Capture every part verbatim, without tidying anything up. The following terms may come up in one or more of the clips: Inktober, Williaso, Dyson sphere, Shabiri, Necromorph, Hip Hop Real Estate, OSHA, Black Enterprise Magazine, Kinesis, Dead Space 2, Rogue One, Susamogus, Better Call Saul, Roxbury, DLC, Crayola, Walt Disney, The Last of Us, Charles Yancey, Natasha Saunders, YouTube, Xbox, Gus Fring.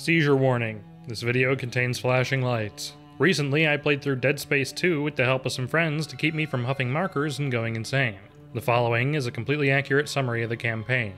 Seizure warning. This video contains flashing lights. Recently, I played through Dead Space two with the help of some friends to keep me from huffing markers and going insane. The following is a completely accurate summary of the campaign.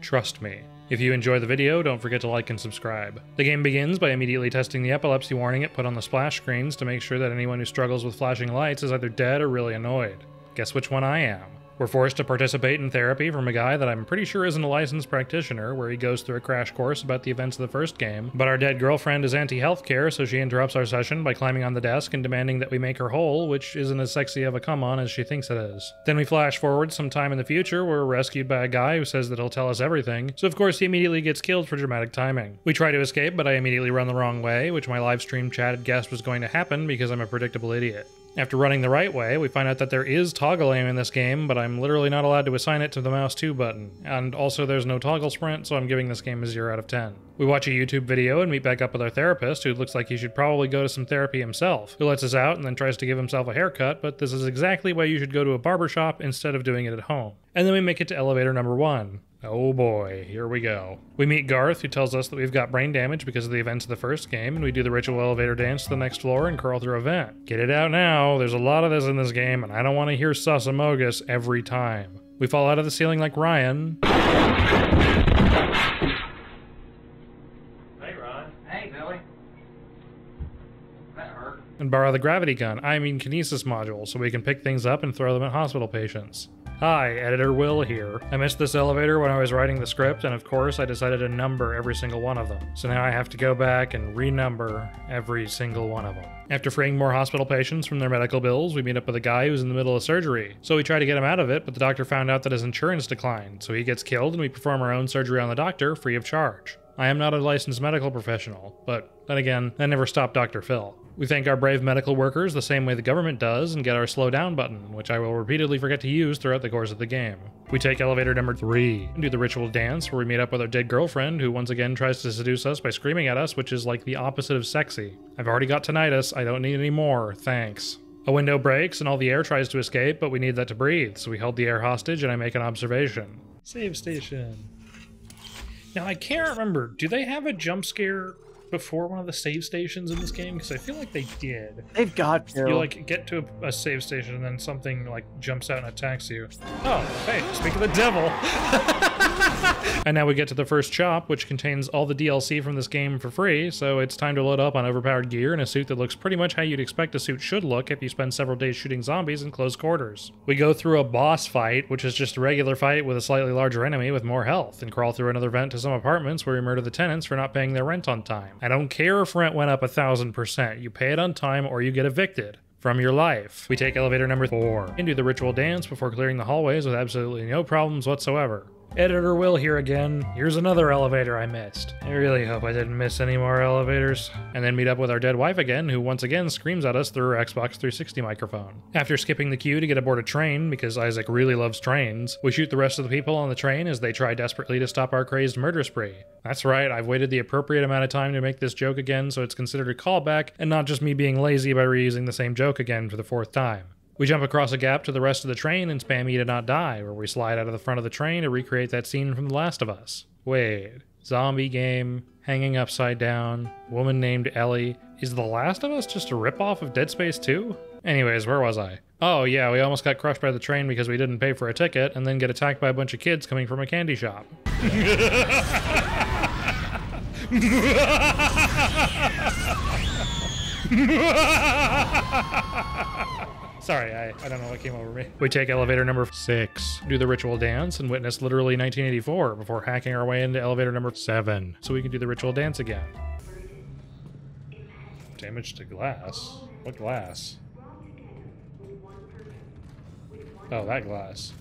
Trust me. If you enjoy the video, don't forget to like and subscribe. The game begins by immediately testing the epilepsy warning it put on the splash screens to make sure that anyone who struggles with flashing lights is either dead or really annoyed. Guess which one I am. We're forced to participate in therapy from a guy that I'm pretty sure isn't a licensed practitioner, where he goes through a crash course about the events of the first game, but our dead girlfriend is anti-healthcare, so she interrupts our session by climbing on the desk and demanding that we make her whole, which isn't as sexy of a come-on as she thinks it is. Then we flash forward some time in the future, where we're rescued by a guy who says that he'll tell us everything, so of course he immediately gets killed for dramatic timing. We try to escape, but I immediately run the wrong way, which my livestream chat had guessed was going to happen because I'm a predictable idiot. After running the right way, we find out that there is toggle aim in this game, but I'm literally not allowed to assign it to the mouse two button. And also there's no toggle sprint, so I'm giving this game a zero out of ten. We watch a YouTube video and meet back up with our therapist, who looks like he should probably go to some therapy himself, who lets us out and then tries to give himself a haircut, but this is exactly why you should go to a barbershop instead of doing it at home. And then we make it to elevator number one. Oh boy, here we go. We meet Garth, who tells us that we've got brain damage because of the events of the first game, and we do the ritual elevator dance to the next floor and crawl through a vent. Get it out now, there's a lot of this in this game, and I don't want to hear Susamogus every time. We fall out of the ceiling like Ryan. Hey Ryan. Hey Billy. That hurt. And borrow the gravity gun, I mean Kinesis module, so we can pick things up and throw them at hospital patients. Hi, Editor Will here. I missed this elevator when I was writing the script, and of course I decided to number every single one of them. So now I have to go back and renumber every single one of them. After freeing more hospital patients from their medical bills, we meet up with a guy who's in the middle of surgery. So we try to get him out of it, but the doctor found out that his insurance declined, so he gets killed and we perform our own surgery on the doctor, free of charge. I am not a licensed medical professional, but then again, that never stopped Doctor Phil. We thank our brave medical workers the same way the government does and get our slow down button, which I will repeatedly forget to use throughout the course of the game. We take elevator number three and do the ritual dance where we meet up with our dead girlfriend who once again tries to seduce us by screaming at us, which is like the opposite of sexy. I've already got tinnitus, I don't need any more, thanks. A window breaks and all the air tries to escape, but we need that to breathe, so we hold the air hostage and I make an observation. Save station. Now I can't remember, do they have a jump scare before one of the save stations in this game? Because I feel like they did. They've got to. You like get to a, a save station and then something like jumps out and attacks you. Oh, hey, speak of the devil. And now we get to the first shop, which contains all the D L C from this game for free, so it's time to load up on overpowered gear and a suit that looks pretty much how you'd expect a suit should look if you spend several days shooting zombies in close quarters. We go through a boss fight, which is just a regular fight with a slightly larger enemy with more health, and crawl through another vent to some apartments where we murder the tenants for not paying their rent on time. I don't care if rent went up a thousand percent, you pay it on time or you get evicted from your life. We take elevator number four and do the ritual dance before clearing the hallways with absolutely no problems whatsoever. Editor Will here again. Here's another elevator I missed. I really hope I didn't miss any more elevators. And then meet up with our dead wife again, who once again screams at us through her Xbox three sixty microphone. After skipping the queue to get aboard a train, because Isaac really loves trains, we shoot the rest of the people on the train as they try desperately to stop our crazed murder spree. That's right, I've waited the appropriate amount of time to make this joke again, so it's considered a callback, and not just me being lazy by reusing the same joke again for the fourth time. We jump across a gap to the rest of the train and spam E to not die, where we slide out of the front of the train to recreate that scene from The Last of Us. Wait, zombie game, hanging upside down, woman named Ellie. Is The Last of Us just a ripoff of Dead Space two? Anyways, where was I? Oh yeah, we almost got crushed by the train because we didn't pay for a ticket and then get attacked by a bunch of kids coming from a candy shop. Sorry, I, I don't know what came over me. We take elevator number six, do the ritual dance, and witness literally nineteen eighty-four before hacking our way into elevator number seven, so we can do the ritual dance again. Damage to glass? What glass? Oh, that glass.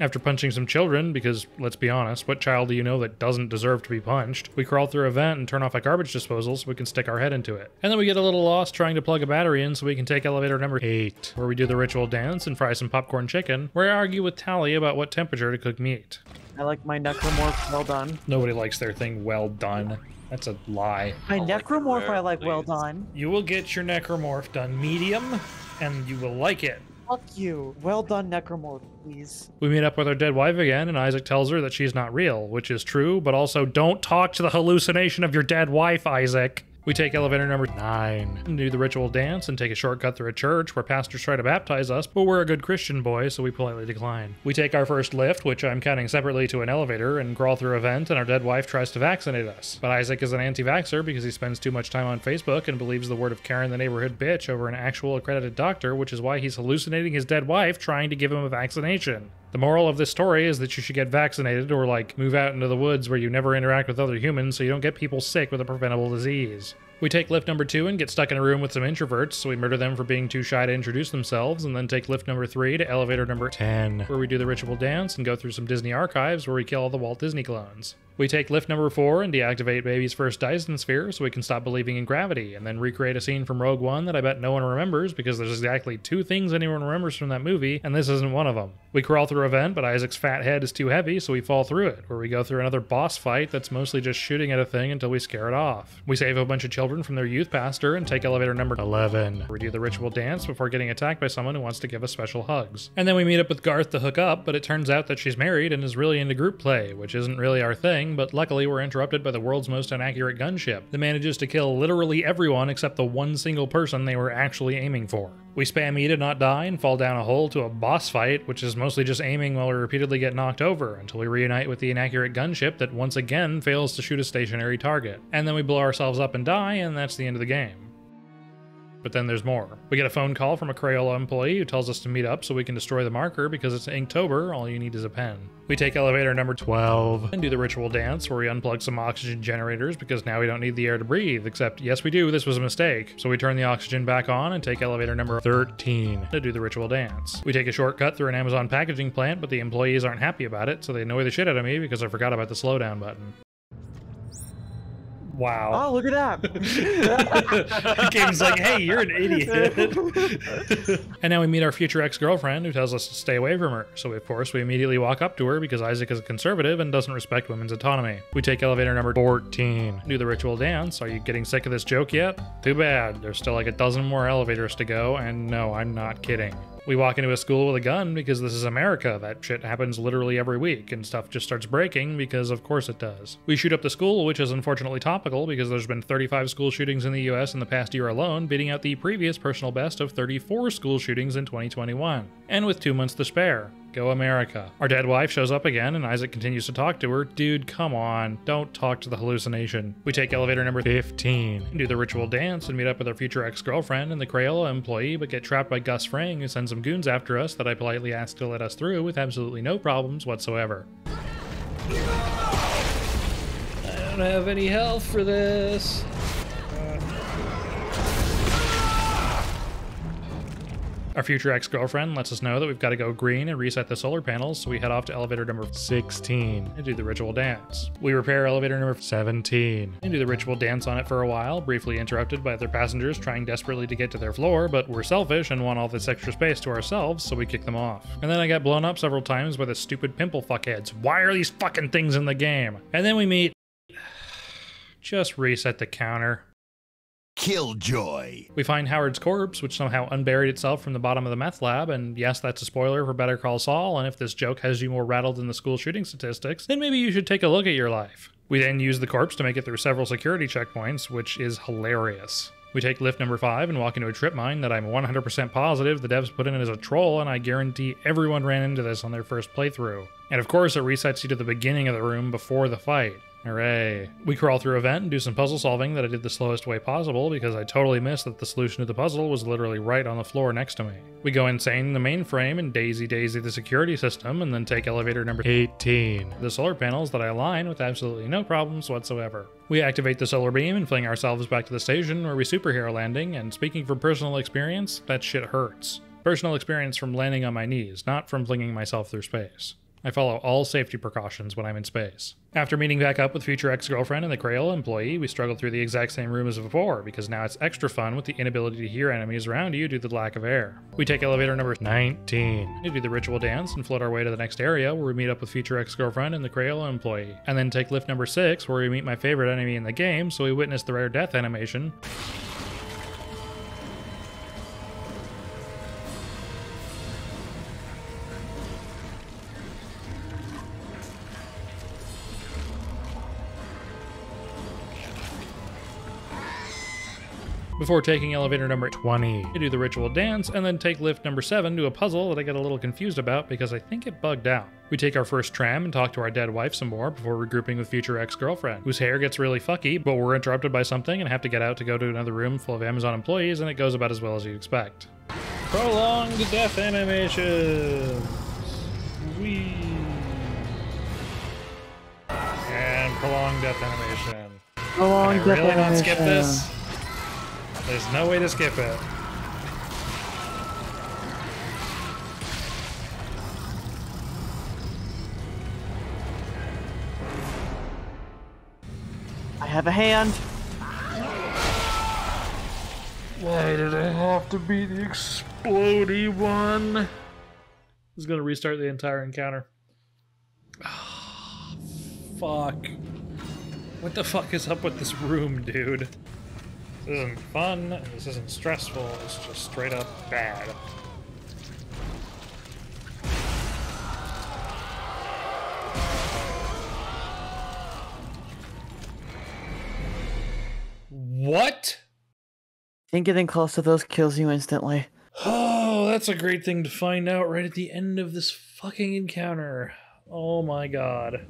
After punching some children, because let's be honest, what child do you know that doesn't deserve to be punched? We crawl through a vent and turn off a garbage disposal so we can stick our head into it. And then we get a little lost trying to plug a battery in so we can take elevator number eight, where we do the ritual dance and fry some popcorn chicken, where I argue with Tally about what temperature to cook meat. I like my necromorph well done. Nobody likes their thing well done. That's a lie. My necromorph I like well done. You will get your necromorph done medium, and you will like it. Fuck you. Well done, Necromorph, please. We meet up with our dead wife again, and Isaac tells her that she's not real, which is true, but also don't talk to the hallucination of your dead wife, Isaac. We take elevator number nine, do the ritual dance, and take a shortcut through a church where pastors try to baptize us, but we're a good Christian boy, so we politely decline. We take our first lift, which I'm counting separately to an elevator, and crawl through a vent, and our dead wife tries to vaccinate us. But Isaac is an anti-vaxxer because he spends too much time on Facebook and believes the word of Karen the neighborhood bitch over an actual accredited doctor, which is why he's hallucinating his dead wife trying to give him a vaccination. The moral of this story is that you should get vaccinated or, like, move out into the woods where you never interact with other humans so you don't get people sick with a preventable disease. We take lift number two and get stuck in a room with some introverts, so we murder them for being too shy to introduce themselves, and then take lift number three to elevator number ten, where we do the ritual dance and go through some Disney archives where we kill all the Walt Disney clones. We take lift number four and deactivate Baby's first Dyson sphere so we can stop believing in gravity, and then recreate a scene from Rogue One that I bet no one remembers because there's exactly two things anyone remembers from that movie, and this isn't one of them. We crawl through a vent, but Isaac's fat head is too heavy, so we fall through it, where we go through another boss fight that's mostly just shooting at a thing until we scare it off. We save a bunch of children from their youth pastor and take elevator number eleven. We do the ritual dance before getting attacked by someone who wants to give us special hugs. And then we meet up with Garth to hook up, but it turns out that she's married and is really into group play, which isn't really our thing, but luckily we're interrupted by the world's most inaccurate gunship that manages to kill literally everyone except the one single person they were actually aiming for. We spam E to not die and fall down a hole to a boss fight, which is mostly just aiming while we repeatedly get knocked over until we reunite with the inaccurate gunship that once again fails to shoot a stationary target. And then we blow ourselves up and die, and that's the end of the game. But then there's more. We get a phone call from a Crayola employee who tells us to meet up so we can destroy the marker because it's Inktober, all you need is a pen. We take elevator number twelve and do the ritual dance where we unplug some oxygen generators because now we don't need the air to breathe, except yes we do, this was a mistake. So we turn the oxygen back on and take elevator number thirteen to do the ritual dance. We take a shortcut through an Amazon packaging plant, but the employees aren't happy about it, so they annoy the shit out of me because I forgot about the slowdown button. Wow. Oh, look at that. Game's like, hey, you're an idiot. And now we meet our future ex-girlfriend who tells us to stay away from her. So, of course, we immediately walk up to her because Isaac is a conservative and doesn't respect women's autonomy. We take elevator number fourteen. Do the ritual dance. Are you getting sick of this joke yet? Too bad. There's still like a dozen more elevators to go, and no, I'm not kidding. We walk into a school with a gun because this is America. That shit happens literally every week, and stuff just starts breaking because of course it does. We shoot up the school, which is unfortunately topical because there's been thirty-five school shootings in the U S in the past year alone, beating out the previous personal best of thirty-four school shootings in twenty twenty-one. And with two months to spare. Go America. Our dead wife shows up again and Isaac continues to talk to her. Dude, come on. Don't talk to the hallucination. We take elevator number fifteen and do the ritual dance and meet up with our future ex-girlfriend and the Crayola employee, but get trapped by Gus Fring, who sends some goons after us that I politely ask to let us through with absolutely no problems whatsoever. I don't have any health for this. Our future ex-girlfriend lets us know that we've got to go green and reset the solar panels, so we head off to elevator number sixteen and do the ritual dance. We repair elevator number seventeen and do the ritual dance on it for a while, briefly interrupted by other passengers trying desperately to get to their floor, but we're selfish and want all this extra space to ourselves, so we kick them off. And then I got blown up several times by the stupid pimple fuckheads. Why are these fucking things in the game? And then we meet... Just reset the counter. Killjoy. We find Howard's corpse, which somehow unburied itself from the bottom of the meth lab, and yes, that's a spoiler for Better Call Saul, and if this joke has you more rattled than the school shooting statistics, then maybe you should take a look at your life. We then use the corpse to make it through several security checkpoints, which is hilarious. We take lift number five and walk into a trip mine that I'm one hundred percent positive the devs put in as a troll, and I guarantee everyone ran into this on their first playthrough. And of course, it resets you to the beginning of the room before the fight. Hooray. We crawl through a vent and do some puzzle solving that I did the slowest way possible because I totally missed that the solution to the puzzle was literally right on the floor next to me. We go insane in the mainframe and daisy daisy the security system, and then take elevator number eighteen. The solar panels that I align with absolutely no problems whatsoever. We activate the solar beam and fling ourselves back to the station where we superhero landing, and speaking from personal experience, that shit hurts. Personal experience from landing on my knees, not from flinging myself through space. I follow all safety precautions when I'm in space. After meeting back up with future ex-girlfriend and the Crayola employee, we struggle through the exact same room as before, because now it's extra fun with the inability to hear enemies around you due to the lack of air. We take elevator number nineteen, we do the ritual dance and float our way to the next area where we meet up with future ex-girlfriend and the Crayola employee, and then take lift number six where we meet my favorite enemy in the game, so we witness the rare death animation. before taking elevator number twenty to do the ritual dance, and then take lift number seven to a puzzle that I got a little confused about because I think it bugged out. We take our first tram and talk to our dead wife some more before regrouping with future ex-girlfriend, whose hair gets really fucky, but we're interrupted by something and have to get out to go to another room full of Amazon employees, and it goes about as well as you'd expect. Prolonged death animations! Whee! And prolonged death animation. Prolonged Can I really death not animation. skip this? There's no way to skip it. I have a hand. Why did I have to be the explodey one? This is gonna restart the entire encounter. Oh, fuck. What the fuck is up with this room, dude? This isn't fun, and this isn't stressful, it's just straight up bad. What? I think getting close to those kills you instantly. Oh, that's a great thing to find out right at the end of this fucking encounter. Oh my god.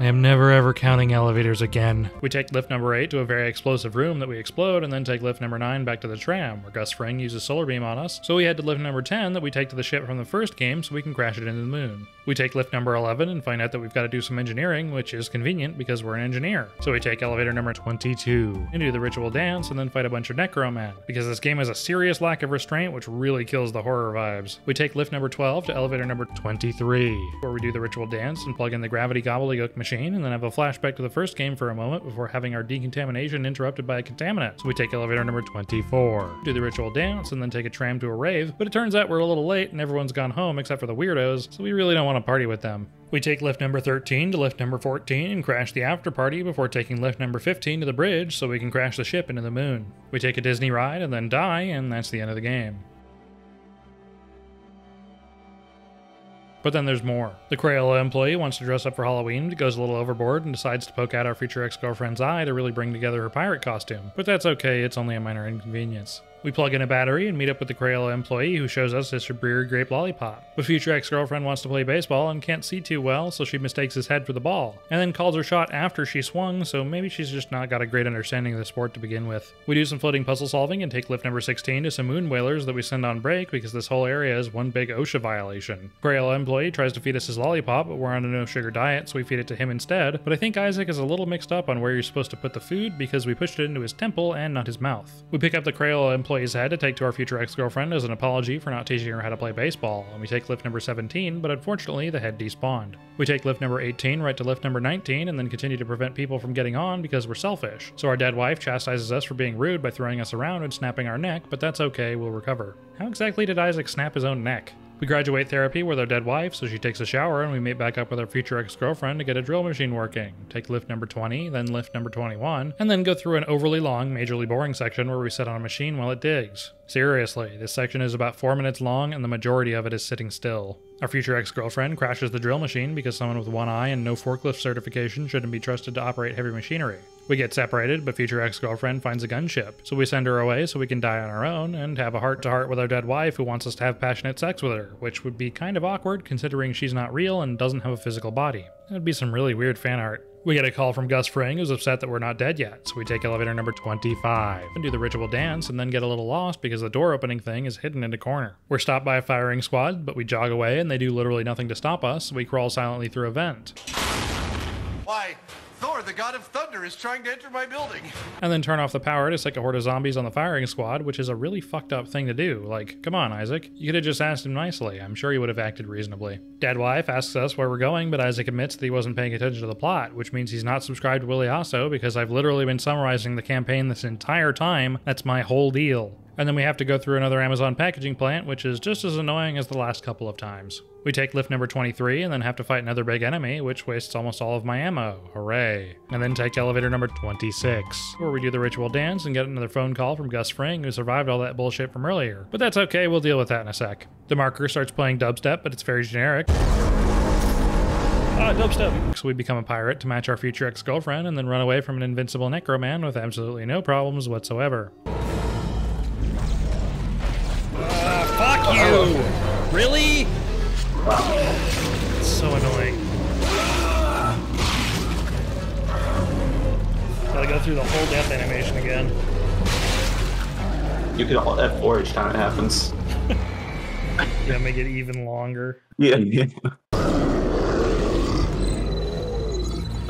I am never ever counting elevators again. We take lift number eight to a very explosive room that we explode, and then take lift number nine back to the tram, where Gus Fring uses solar beam on us, so we head to lift number ten that we take to the ship from the first game so we can crash it into the moon. We take lift number eleven and find out that we've got to do some engineering, which is convenient because we're an engineer. So we take elevator number twenty-two and do the ritual dance and then fight a bunch of Necroman, because this game has a serious lack of restraint which really kills the horror vibes. We take lift number twelve to elevator number twenty-three, where we do the ritual dance and plug in the gravity gobbledygook machine, and then have a flashback to the first game for a moment before having our decontamination interrupted by a contaminant. So we take elevator number twenty-four, do the ritual dance, and then take a tram to a rave, but it turns out we're a little late and everyone's gone home except for the weirdos, so we really don't want to party with them. We take lift number thirteen to lift number fourteen and crash the after party before taking lift number fifteen to the bridge so we can crash the ship into the moon. We take a Disney ride and then die, and that's the end of the game. But then there's more. The Crayola employee wants to dress up for Halloween, but goes a little overboard and decides to poke out our future ex-girlfriend's eye to really bring together her pirate costume. But that's okay, it's only a minor inconvenience. We plug in a battery and meet up with the Crayola employee, who shows us his Shabiri grape lollipop. But future ex-girlfriend wants to play baseball and can't see too well, so she mistakes his head for the ball, and then calls her shot after she swung, so maybe she's just not got a great understanding of the sport to begin with. We do some floating puzzle solving and take lift number sixteen to some moon whalers that we send on break because this whole area is one big OSHA violation. Crayola employee tries to feed us his lollipop, but we're on a no-sugar diet, so we feed it to him instead, but I think Isaac is a little mixed up on where you're supposed to put the food because we pushed it into his temple and not his mouth. We pick up the Crayola employee Employee's head to take to our future ex-girlfriend as an apology for not teaching her how to play baseball, and we take lift number seventeen, but unfortunately the head despawned. We take lift number eighteen right to lift number nineteen and then continue to prevent people from getting on because we're selfish, so our dead wife chastises us for being rude by throwing us around and snapping our neck, but that's okay, we'll recover. How exactly did Isaac snap his own neck? We graduate therapy with our dead wife, so she takes a shower, and we meet back up with our future ex-girlfriend to get a drill machine working. Take lift number twenty, then lift number twenty-one, and then go through an overly long, majorly boring section where we sit on a machine while it digs. Seriously, this section is about four minutes long, and the majority of it is sitting still. Our future ex-girlfriend crashes the drill machine because someone with one eye and no forklift certification shouldn't be trusted to operate heavy machinery. We get separated, but future ex-girlfriend finds a gunship, so we send her away so we can die on our own and have a heart-to-heart with our dead wife who wants us to have passionate sex with her, which would be kind of awkward considering she's not real and doesn't have a physical body. That'd be some really weird fan art. We get a call from Gus Fring, who's upset that we're not dead yet, so we take elevator number twenty-five and do the ritual dance and then get a little lost because the door opening thing is hidden in a corner. We're stopped by a firing squad, but we jog away and they do literally nothing to stop us, so we crawl silently through a vent. Why? Thor, the god of thunder, is trying to enter my building. And then turn off the power to sick a horde of zombies on the firing squad, which is a really fucked up thing to do. Like, come on, Isaac. You could have just asked him nicely. I'm sure he would have acted reasonably. Dead wife asks us where we're going, but Isaac admits that he wasn't paying attention to the plot, which means he's not subscribed to Williaso because I've literally been summarizing the campaign this entire time. That's my whole deal. And then we have to go through another Amazon packaging plant, which is just as annoying as the last couple of times. We take lift number twenty-three and then have to fight another big enemy, which wastes almost all of my ammo, hooray. And then take elevator number twenty-six, where we do the ritual dance and get another phone call from Gus Fring, who survived all that bullshit from earlier. But that's okay, we'll deal with that in a sec. The marker starts playing dubstep, but it's very generic. Ah, dubstep. So we become a pirate to match our future ex-girlfriend and then run away from an invincible necroman with absolutely no problems whatsoever. Uh, fuck you! Really? It's so annoying. Gotta go through the whole death animation again. You can all F four each time it happens. Yeah, make it even longer. Yeah. yeah.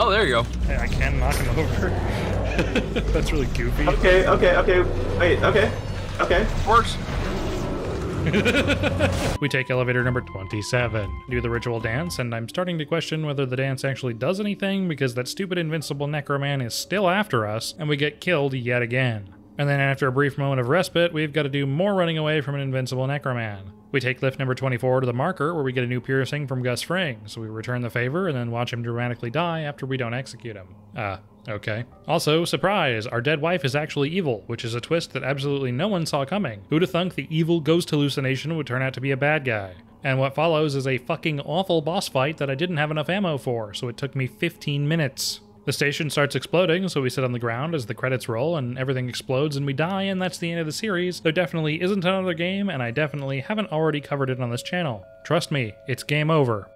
Oh, there you go. Hey, I can knock him over. That's really goofy. Okay, okay, okay. Wait, okay. Okay. Works. We take elevator number twenty-seven, do the ritual dance, and I'm starting to question whether the dance actually does anything because that stupid invincible necroman is still after us, and we get killed yet again. And then after a brief moment of respite, we've got to do more running away from an invincible necroman. We take lift number twenty-four to the marker, where we get a new piercing from Gus Fring, so we return the favor and then watch him dramatically die after we don't execute him. Uh, okay. Also, surprise! Our dead wife is actually evil, which is a twist that absolutely no one saw coming. Who'da thunk the evil ghost hallucination would turn out to be a bad guy? And what follows is a fucking awful boss fight that I didn't have enough ammo for, so it took me fifteen minutes. The station starts exploding, so we sit on the ground as the credits roll and everything explodes and we die, and that's the end of the series. There definitely isn't another game, and I definitely haven't already covered it on this channel. Trust me, it's game over.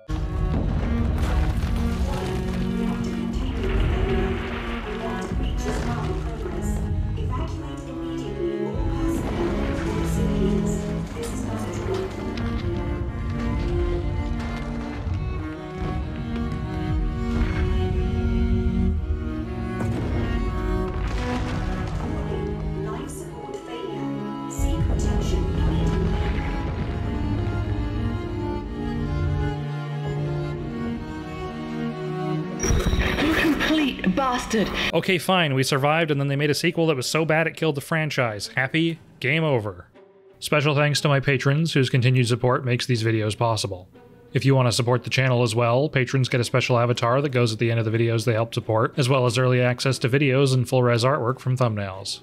Bastard. Okay, fine, we survived, and then they made a sequel that was so bad it killed the franchise. Happy? Game over. Special thanks to my patrons, whose continued support makes these videos possible. If you want to support the channel as well, patrons get a special avatar that goes at the end of the videos they help support, as well as early access to videos and full-res artwork from thumbnails.